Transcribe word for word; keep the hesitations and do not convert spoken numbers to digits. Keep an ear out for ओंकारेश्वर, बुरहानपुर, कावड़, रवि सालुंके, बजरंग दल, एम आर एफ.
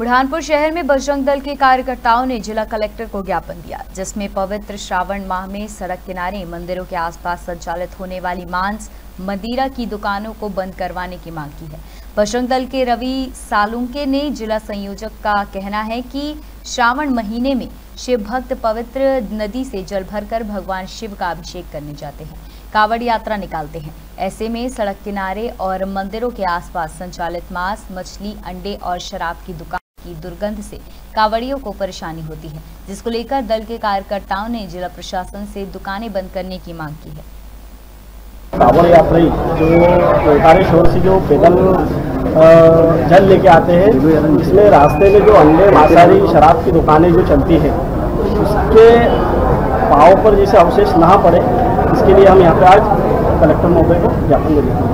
बुरहानपुर शहर में बजरंग दल के कार्यकर्ताओं ने जिला कलेक्टर को ज्ञापन दिया, जिसमें पवित्र श्रावण माह में सड़क किनारे मंदिरों के आसपास संचालित होने वाली मांस मदिरा की दुकानों को बंद करवाने की मांग की है। बजरंग दल के रवि सालुंके ने जिला संयोजक का कहना है कि श्रावण महीने में शिव भक्त पवित्र नदी से जल भरकर भगवान शिव का अभिषेक करने जाते हैं, कावड़ यात्रा निकालते हैं। ऐसे में सड़क किनारे और मंदिरों के आसपास संचालित मांस, मछली, अंडे और शराब की दुकान की दुर्गंध से कावड़ियों को परेशानी होती है, जिसको लेकर दल के कार्यकर्ताओं ने जिला प्रशासन से दुकानें बंद करने की मांग की है। कावड़ यात्री जो ओंकारेश्वर शोर से जो पैदल जल लेके आते हैं, इसमें रास्ते में जो अंडे, मांसाहारी, शराब की दुकानें जो चलती है, उसके पाँव पर जैसे अवशेष ना पड़े, इसके लिए हम यहाँ पे आज कलेक्टर महोदय को ज्ञापन देते हैं।